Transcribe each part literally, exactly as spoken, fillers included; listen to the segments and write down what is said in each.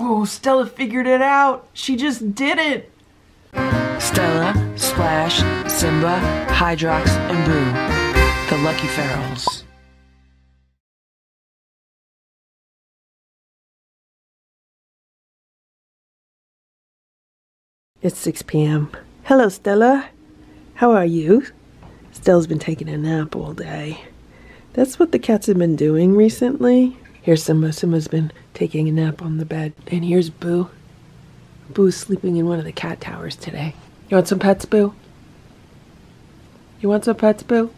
Oh, Stella figured it out. She just did it. Stella, Splash, Simba, Hydrox, and Boo, the Lucky Ferals. It's six p m Hello, Stella. How are you? Stella's been taking a nap all day. That's what the cats have been doing recently. Here's Simba. Simba's been taking a nap on the bed. And here's Boo. Boo's sleeping in one of the cat towers today. You want some pets, Boo? You want some pets, Boo?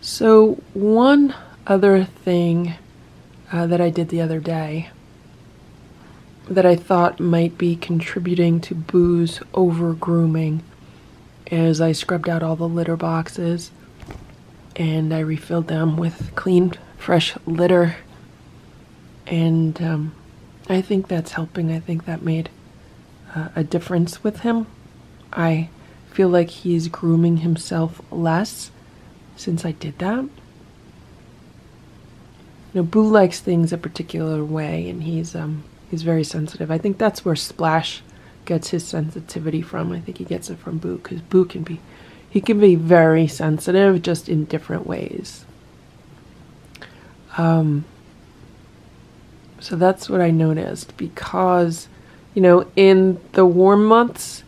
So, one other thing uh, that I did the other day that I thought might be contributing to Boo's over-grooming is I scrubbed out all the litter boxes and I refilled them with clean, fresh litter. And um, I think that's helping. I think that made uh, a difference with him. I feel like he's grooming himself less since I did that. You know, Boo likes things a particular way, and he's um, he's very sensitive. I think that's where Splash gets his sensitivity from. I think he gets it from Boo, because Boo can be, he can be very sensitive, just in different ways. Um, so that's what I noticed, because, you know, in the warm months,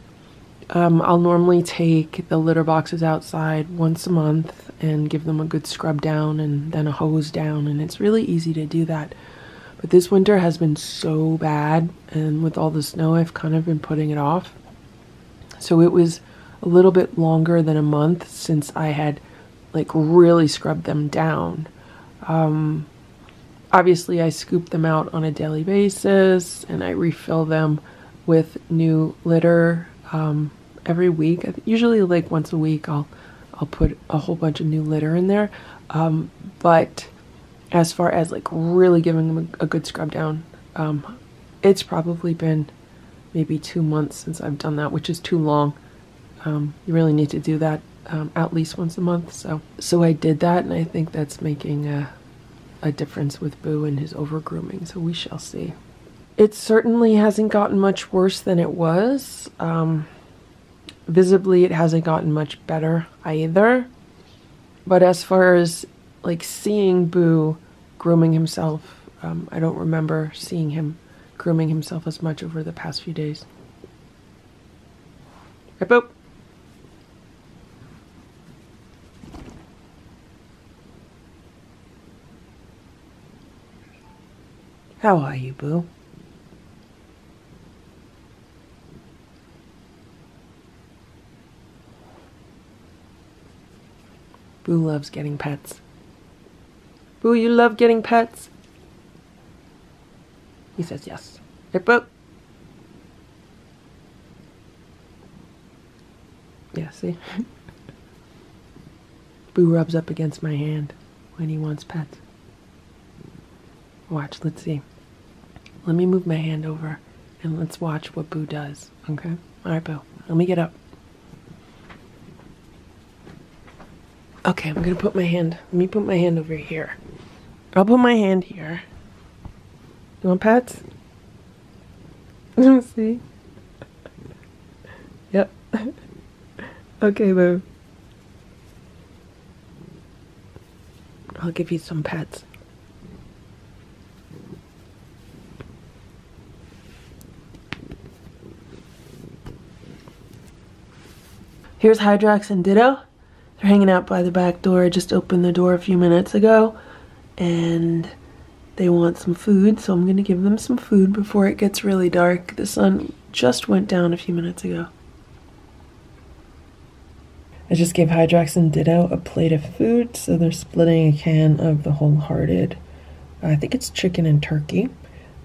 um, I'll normally take the litter boxes outside once a month and give them a good scrub down and then a hose down, and it's really easy to do that. But this winter has been so bad, and with all the snow, I've kind of been putting it off. So it was a little bit longer than a month since I had like really scrubbed them down. Um, obviously, I scoop them out on a daily basis, and I refill them with new litter um, every week. Usually, like once a week, I'll I'll put a whole bunch of new litter in there, um, but. As far as like really giving them a, a good scrub down, um, it's probably been maybe two months since I've done that, which is too long. Um, you really need to do that um, at least once a month. So, so I did that, and I think that's making a, a difference with Boo and his over-grooming. So we shall see. It certainly hasn't gotten much worse than it was. Um, visibly, it hasn't gotten much better either. But as far as like seeing Boo grooming himself, um, I don't remember seeing him grooming himself as much over the past few days. Right, Boo? How are you, Boo? Boo loves getting pets. Boo, you love getting pets? He says yes. Right, Boo? Yeah, see? Boo rubs up against my hand when he wants pets. Watch, let's see. Let me move my hand over and let's watch what Boo does, okay? All right, Boo, let me get up. Okay, I'm gonna put my hand, let me put my hand over here. I'll put my hand here. You want pets? Let's see. Yep. Okay, Boo. I'll give you some pets. Here's Hydrox and Ditto. They're hanging out by the back door. I just opened the door a few minutes ago, and they want some food, so I'm gonna give them some food before it gets really dark. The sun just went down a few minutes ago. I just gave Hydrox and Ditto a plate of food, so they're splitting a can of the Wholehearted. I think it's chicken and turkey,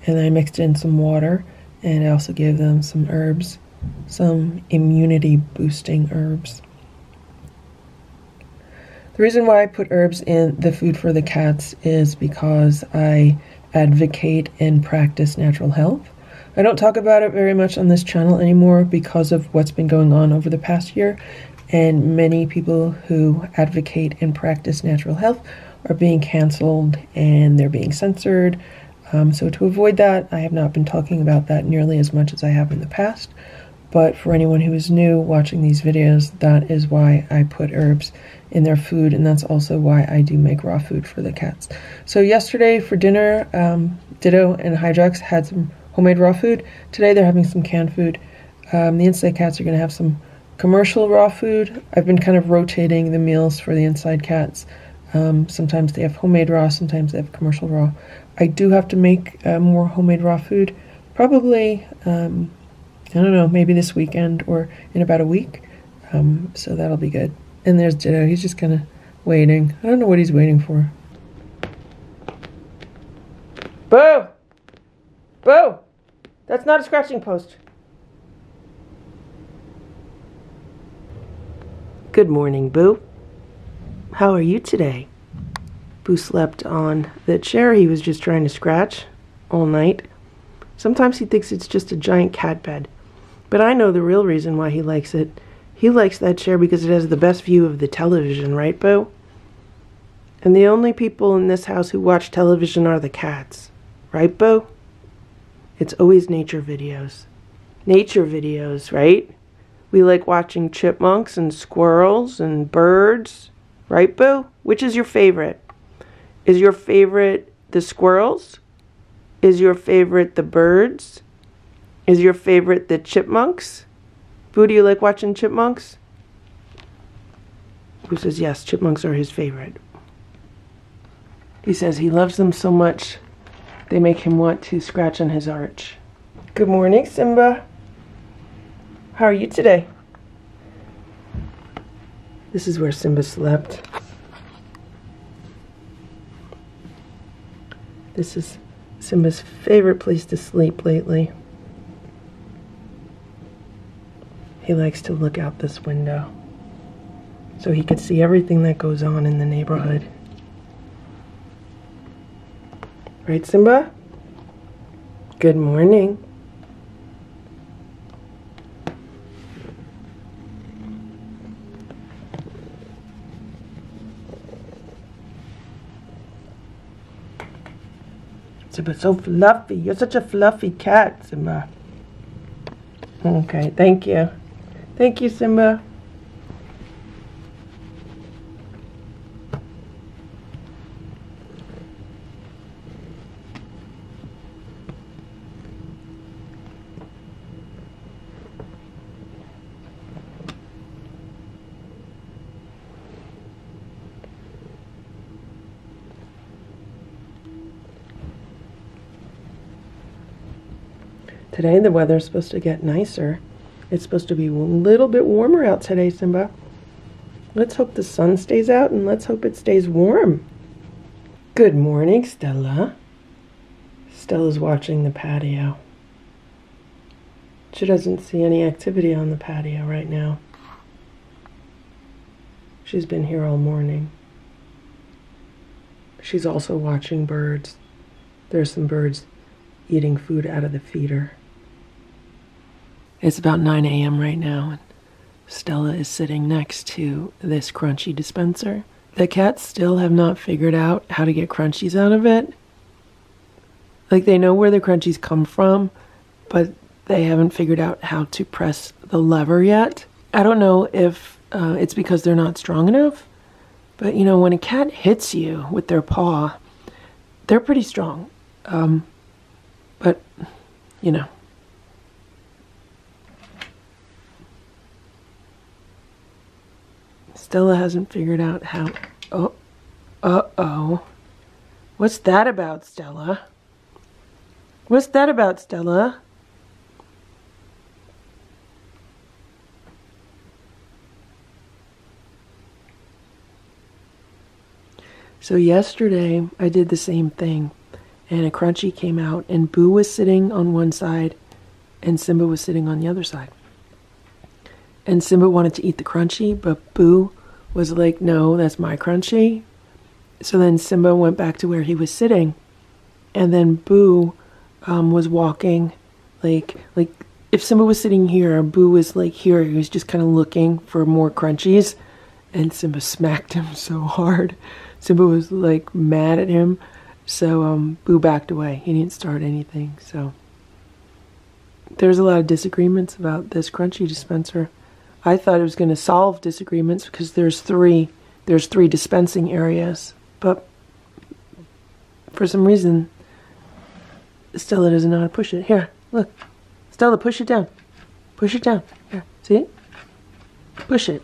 and I mixed in some water, and I also gave them some herbs, some immunity boosting herbs. The reason why I put herbs in the food for the cats is because I advocate and practice natural health. I don't talk about it very much on this channel anymore because of what's been going on over the past year, and many people who advocate and practice natural health are being canceled and they're being censored. Um, so to avoid that, I have not been talking about that nearly as much as I have in the past. But for anyone who is new watching these videos, that is why I put herbs in their food, and that's also why I do make raw food for the cats. So yesterday for dinner, um, Ditto and Hydrox had some homemade raw food. Today they're having some canned food. Um, the inside cats are going to have some commercial raw food. I've been kind of rotating the meals for the inside cats. Um, sometimes they have homemade raw, sometimes they have commercial raw. I do have to make uh, more homemade raw food, probably, um, I don't know, maybe this weekend or in about a week, um, so that'll be good. And there's Ditto, he's just kind of waiting. I don't know what he's waiting for. Boo! Boo! That's not a scratching post. Good morning, Boo. How are you today? Boo slept on the chair he was just trying to scratch all night. Sometimes he thinks it's just a giant cat bed, but I know the real reason why he likes it. He likes that chair because it has the best view of the television, right, Boo? And the only people in this house who watch television are the cats, right, Boo? It's always nature videos. Nature videos, right? We like watching chipmunks and squirrels and birds, right, Boo? Which is your favorite? Is your favorite the squirrels? Is your favorite the birds? Is your favorite the chipmunks? Boo, do you like watching chipmunks? Boo says yes, chipmunks are his favorite. He says he loves them so much they make him want to scratch on his arch. Good morning, Simba. How are you today? This is where Simba slept. This is Simba's favorite place to sleep lately. He likes to look out this window so he can see everything that goes on in the neighborhood. Right, Simba? Good morning. Simba's so fluffy. You're such a fluffy cat, Simba. Okay, thank you. Thank you, Simba. Today the weather is supposed to get nicer. It's supposed to be a little bit warmer out today, Simba. Let's hope the sun stays out and let's hope it stays warm. Good morning, Stella. Stella's watching the patio. She doesn't see any activity on the patio right now. She's been here all morning. She's also watching birds. There's some birds eating food out of the feeder. It's about nine A M right now, and Stella is sitting next to this crunchy dispenser. The cats still have not figured out how to get crunchies out of it. Like, they know where the crunchies come from, but they haven't figured out how to press the lever yet. I don't know if uh, it's because they're not strong enough, but you know, when a cat hits you with their paw, they're pretty strong. Um, but, you know. Stella hasn't figured out how... Oh, uh-oh. What's that about, Stella? What's that about, Stella? So yesterday, I did the same thing, and a crunchy came out, and Boo was sitting on one side, and Simba was sitting on the other side. And Simba wanted to eat the crunchy, but Boo was like, no, that's my crunchy. So then Simba went back to where he was sitting. And then Boo um, was walking. Like, like if Simba was sitting here, Boo was like here. He was just kind of looking for more crunchies. And Simba smacked him so hard. Simba was like mad at him, so um, Boo backed away. He didn't start anything, so. There's a lot of disagreements about this crunchy dispenser. I thought it was going to solve disagreements because there's three, there's three dispensing areas, but for some reason, Stella doesn't know how to push it. Here, look. Stella, push it down. Push it down. Here, see it? Push it.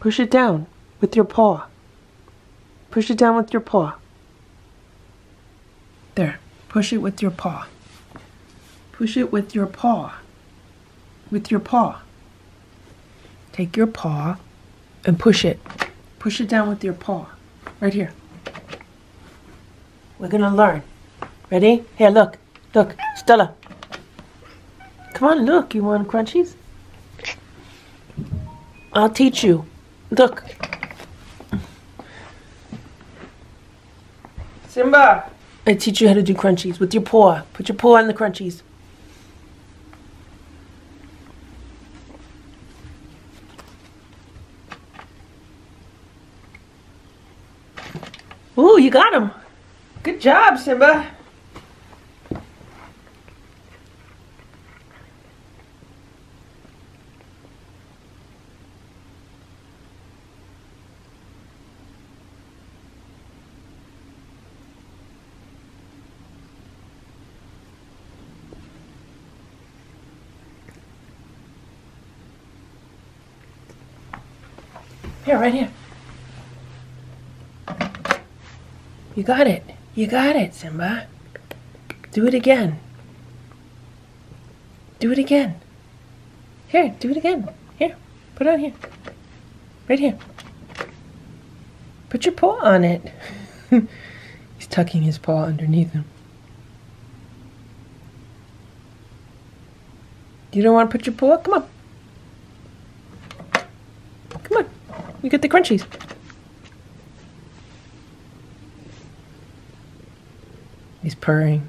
Push it down with your paw. Push it down with your paw. There. Push it with your paw. Push it with your paw. With your paw. Take your paw and push it. Push it down with your paw. Right here. We're gonna learn. Ready? Here, look. Look. Stella. Come on, look. You want crunchies? I'll teach you. Look. Simba. I teach you how to do crunchies with your paw. Put your paw on the crunchies. Ooh, you got him. Good job, Simba. Here, right here. You got it. You got it, Simba. Do it again. Do it again. Here, do it again. Here, put it on here. Right here. Put your paw on it. He's tucking his paw underneath him. You don't want to put your paw? Come on. You get the crunchies. He's purring.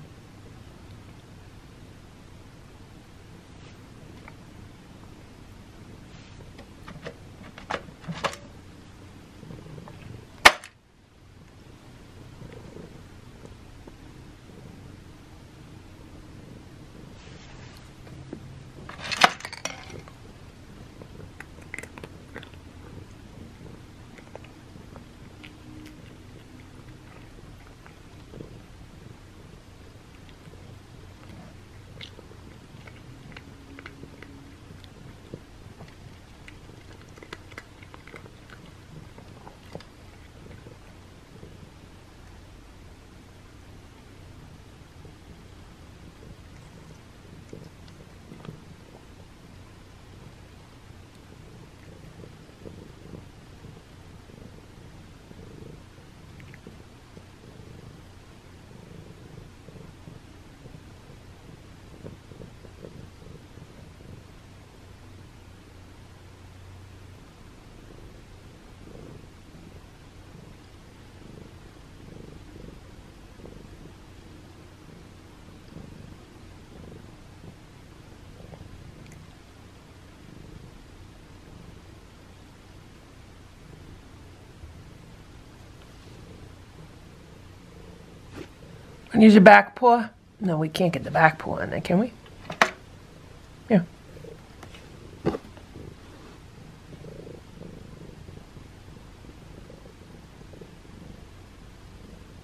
Use your back paw. No, we can't get the back paw on that, can we? Yeah.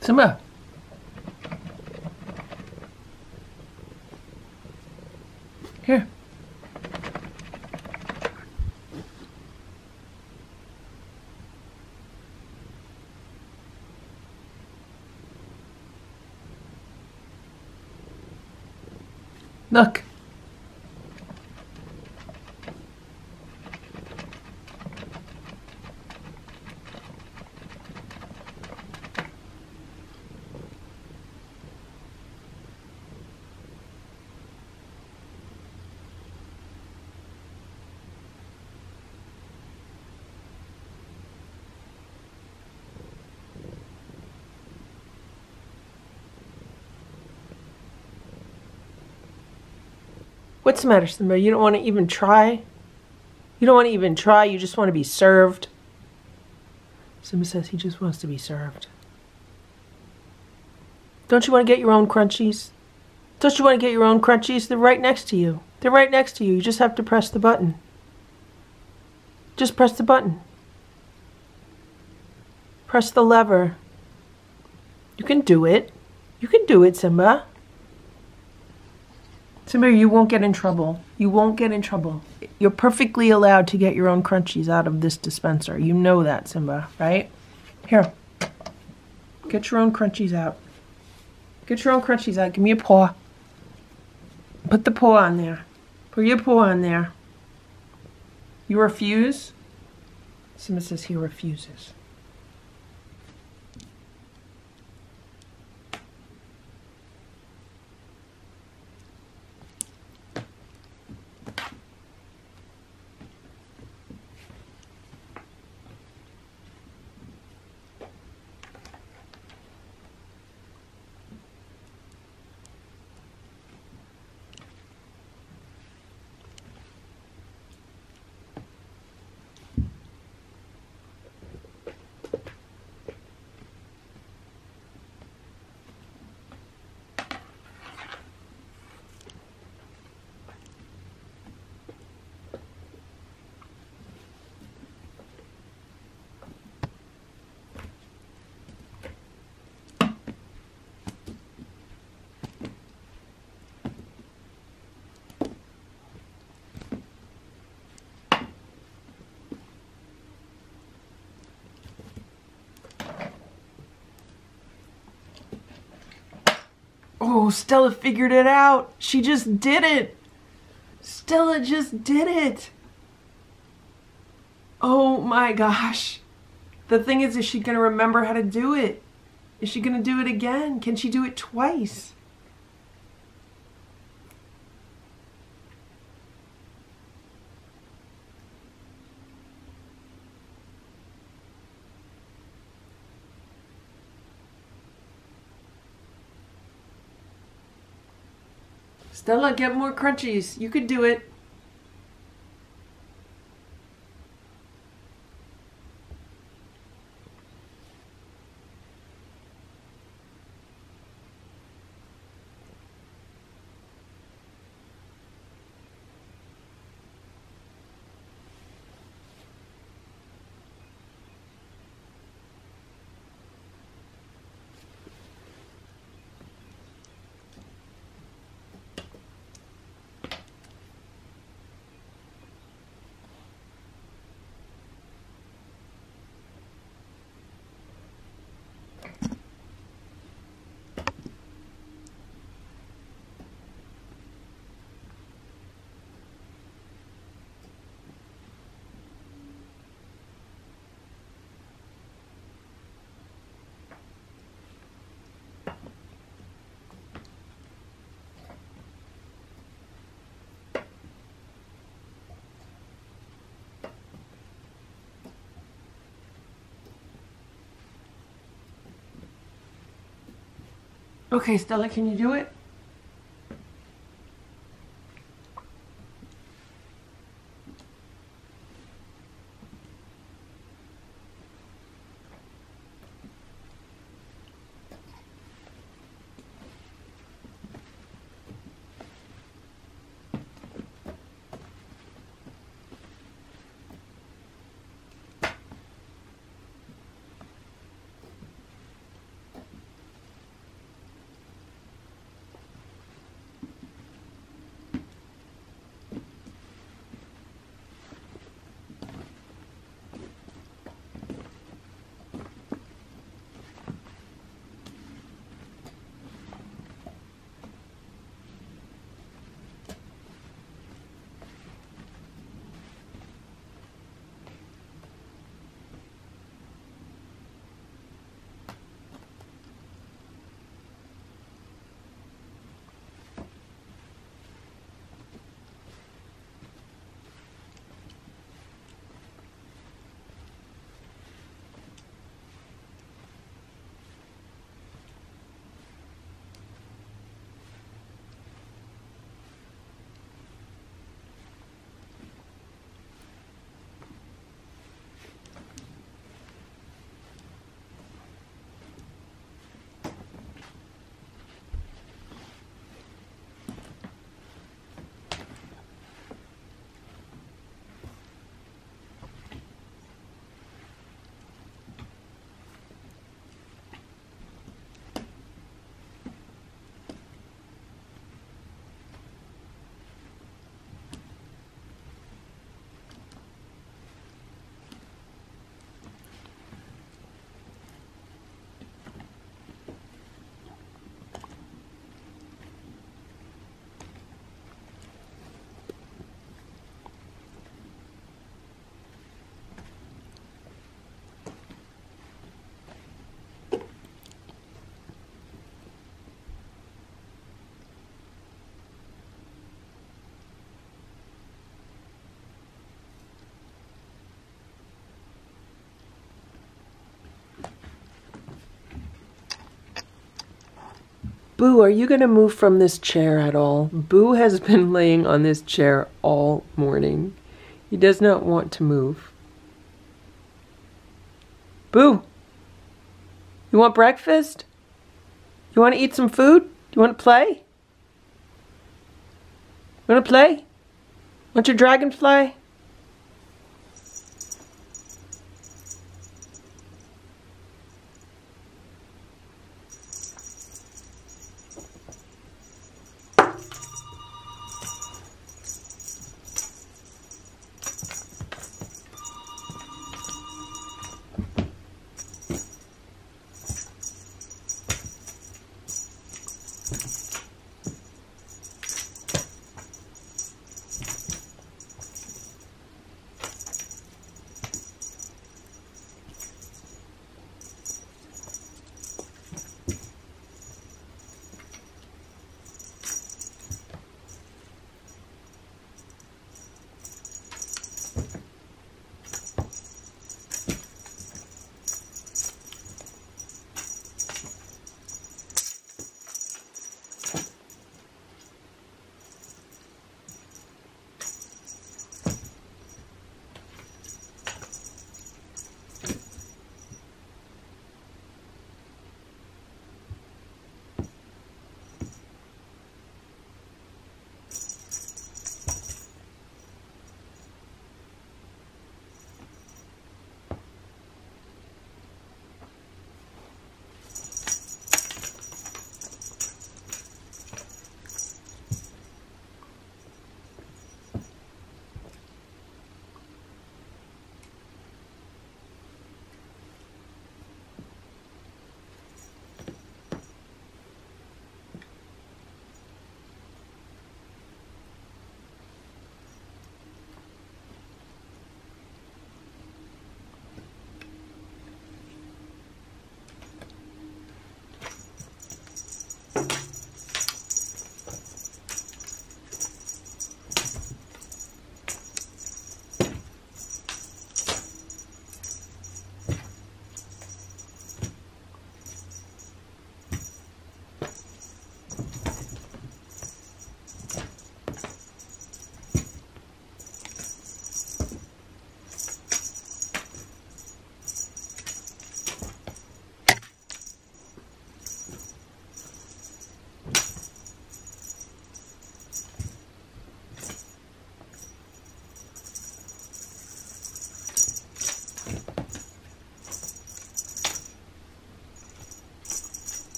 Simba. Here. Look. What's the matter, Simba? You don't want to even try? You don't want to even try, you just want to be served? Simba says he just wants to be served. Don't you want to get your own crunchies? Don't you want to get your own crunchies? They're right next to you. They're right next to you. You just have to press the button. Just press the button. Press the lever. You can do it. You can do it, Simba. Simba, you won't get in trouble. You won't get in trouble. You're perfectly allowed to get your own crunchies out of this dispenser. You know that, Simba, right? Here. Get your own crunchies out. Get your own crunchies out. Give me a paw. Put the paw on there. Put your paw on there. You refuse? Simba says he refuses. Oh, Stella figured it out. She just did it. Stella just did it. Oh my gosh. The thing is, is she going to remember how to do it? Is she going to do it again? Can she do it twice? Stella, get more crunchies. You could do it. Okay, Stella, can you do it? Boo, are you gonna move from this chair at all? Boo has been laying on this chair all morning. He does not want to move. Boo, you want breakfast? You want to eat some food? You want to play? You want to play? Want your dragonfly?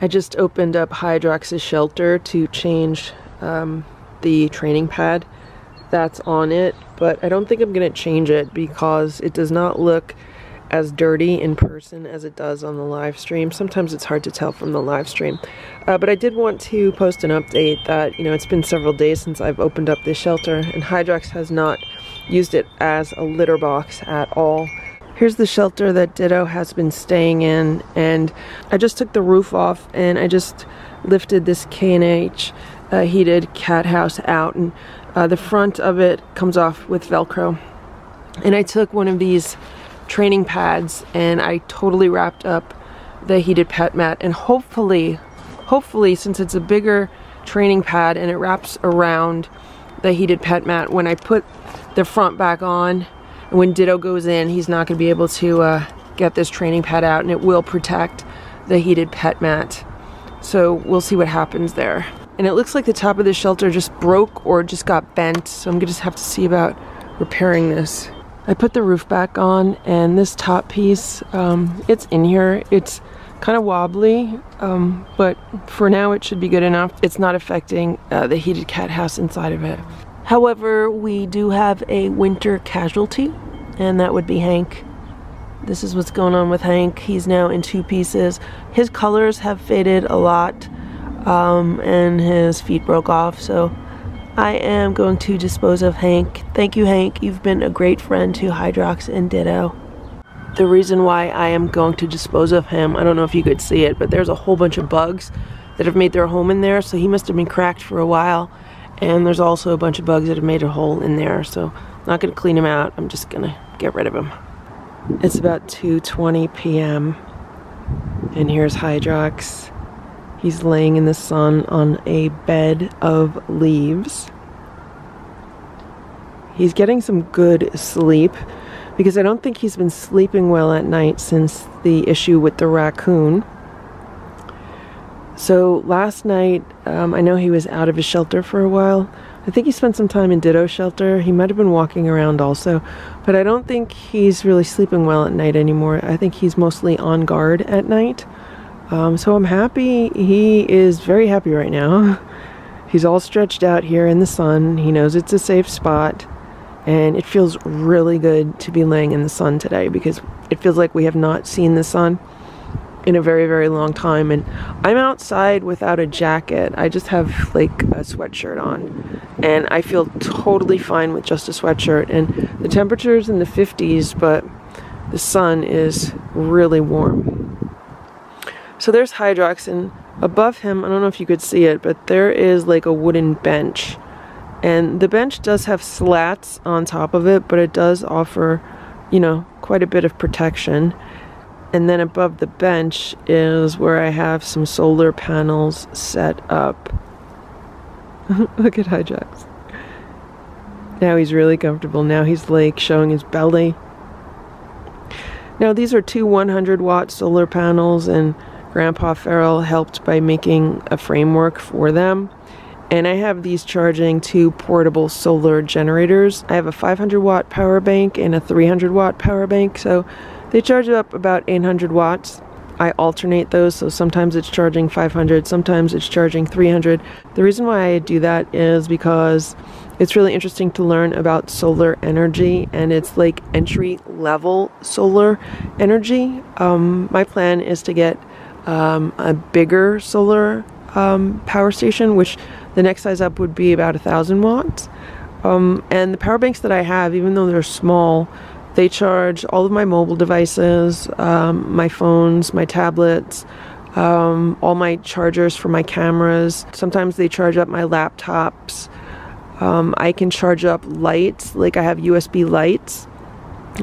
I just opened up Hydrox's shelter to change um, the training pad that's on it, but I don't think I'm gonna change it because it does not look as dirty in person as it does on the live stream. Sometimes it's hard to tell from the live stream, uh, but I did want to post an update that, you know, it's been several days since I've opened up this shelter and Hydrox has not used it as a litter box at all. Here's the shelter that Ditto has been staying in, and I just took the roof off and I just lifted this K and H uh, heated cat house out, and uh, the front of it comes off with Velcro. And I took one of these training pads and I totally wrapped up the heated pet mat, and hopefully, hopefully since it's a bigger training pad and it wraps around the heated pet mat. When I put the front back on, when Ditto goes in, he's not gonna be able to uh, get this training pad out, and it will protect the heated pet mat. So we'll see what happens there. And it looks like the top of the shelter just broke or just got bent, so I'm gonna just have to see about repairing this. I put the roof back on, and this top piece, um, it's in here. It's kind of wobbly, um, but for now it should be good enough. It's not affecting uh, the heated cat house inside of it. However, we do have a winter casualty, and that would be Hank. This is what's going on with Hank. He's now in two pieces. His colors have faded a lot, um, and his feet broke off, so I am going to dispose of Hank. Thank you, Hank. You've been a great friend to Hydrox and Ditto. The reason why I am going to dispose of him, I don't know if you could see it, but there's a whole bunch of bugs that have made their home in there, so he must have been cracked for a while. And there's also a bunch of bugs that have made a hole in there, so I'm not gonna clean him out. I'm just gonna get rid of him. It's about two twenty p m and here's Hydrox. He's laying in the sun on a bed of leaves. He's getting some good sleep because I don't think he's been sleeping well at night since the issue with the raccoon. So last night, um, I know he was out of his shelter for a while. I think he spent some time in Ditto's shelter. He might have been walking around also, but I don't think he's really sleeping well at night anymore. I think he's mostly on guard at night. Um, so I'm happy. He is very happy right now. He's all stretched out here in the sun. He knows it's a safe spot, and it feels really good to be laying in the sun today because it feels like we have not seen the sun in a very, very long time. And I'm outside without a jacket. I just have like a sweatshirt on, and I feel totally fine with just a sweatshirt. And the temperature's in the fifties, but the sun is really warm. So there's Hydrox, and above him, I don't know if you could see it, but there is like a wooden bench. And the bench does have slats on top of it, but it does offer, you know, quite a bit of protection. And then above the bench is where I have some solar panels set up. Look at Hydrox. Now he's really comfortable. Now he's like showing his belly. Now these are two one hundred watt solar panels, and Grandpa Farrell helped by making a framework for them. And I have these charging two portable solar generators. I have a five hundred watt power bank and a three hundred watt power bank, so they charge up about eight hundred watts. I alternate those, so sometimes it's charging five hundred, sometimes it's charging three hundred. The reason why I do that is because it's really interesting to learn about solar energy, and it's like entry-level solar energy. Um, my plan is to get um, a bigger solar um, power station, which the next size up would be about one thousand watts. Um, and the power banks that I have, even though they're small, they charge all of my mobile devices, um, my phones, my tablets, um, all my chargers for my cameras. Sometimes they charge up my laptops. Um, I can charge up lights, like I have U S B lights.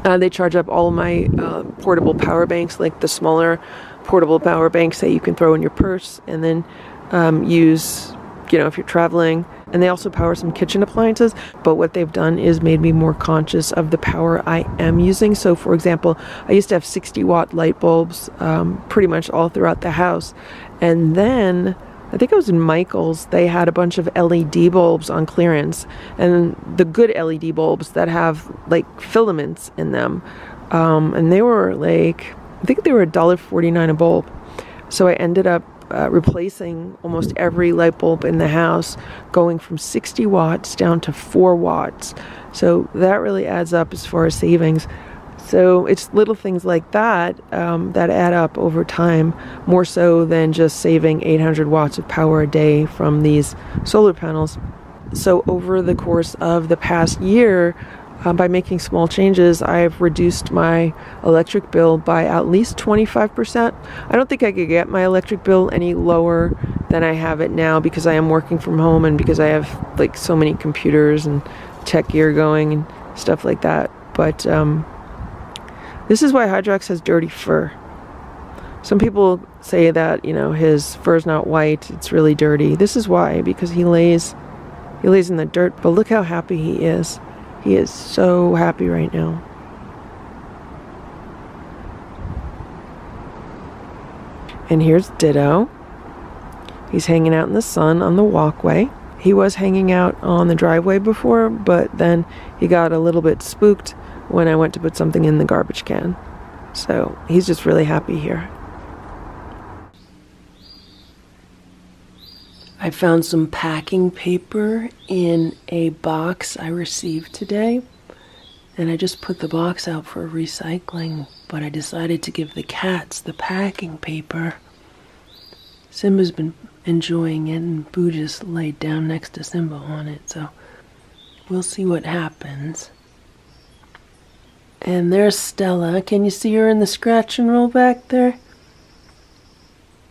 Uh, they charge up all of my uh, portable power banks, like the smaller portable power banks that you can throw in your purse and then um, use, you know, if you're traveling. And they also power some kitchen appliances, but what they've done is made me more conscious of the power I am using. So for example, I used to have sixty watt light bulbs um, pretty much all throughout the house, and then I think I was in Michael's, they had a bunch of L E D bulbs on clearance, and the good L E D bulbs that have like filaments in them, um, and they were like, I think they were a dollar forty-nine a bulb. So I ended up Uh, replacing almost every light bulb in the house, going from sixty watts down to four watts. So that really adds up as far as savings. So it's little things like that um, that add up over time, more so than just saving eight hundred watts of power a day from these solar panels. So over the course of the past year, Um, by making small changes, I've reduced my electric bill by at least twenty-five percent. I don't think I could get my electric bill any lower than I have it now because I am working from home and because I have like so many computers and tech gear going and stuff like that. But um, this is why Hydrox has dirty fur. Some people say that, you know, his fur's not white, it's really dirty. This is why, because he lays, he lays in the dirt, but look how happy he is. He is so happy right now. And here's Ditto. He's hanging out in the sun on the walkway. He was hanging out on the driveway before, but then he got a little bit spooked when I went to put something in the garbage can. So he's just really happy here. I found some packing paper in a box I received today, and I just put the box out for recycling, but I decided to give the cats the packing paper. Simba's been enjoying it, and Boo just laid down next to Simba on it, so we'll see what happens. And there's Stella. Can you see her in the scratch and roll back there?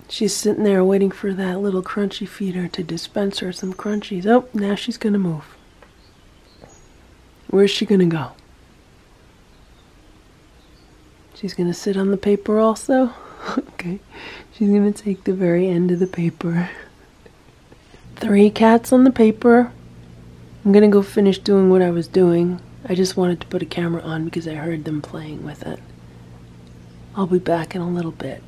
She's sitting there waiting for that little crunchy feeder to dispense her some crunchies. Oh, now she's gonna move. Where's she gonna go? She's gonna sit on the paper also? Okay, she's gonna take the very end of the paper. Three cats on the paper. I'm gonna go finish doing what I was doing. I just wanted to put a camera on because I heard them playing with it. I'll be back in a little bit.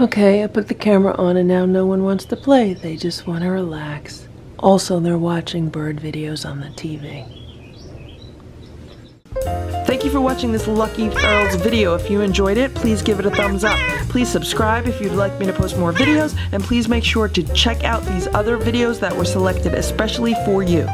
Okay, I put the camera on and now no one wants to play. They just want to relax. Also, they're watching bird videos on the T V. Thank you for watching this Lucky Ferals video. If you enjoyed it, please give it a thumbs up. Please subscribe if you'd like me to post more videos, and please make sure to check out these other videos that were selected especially for you.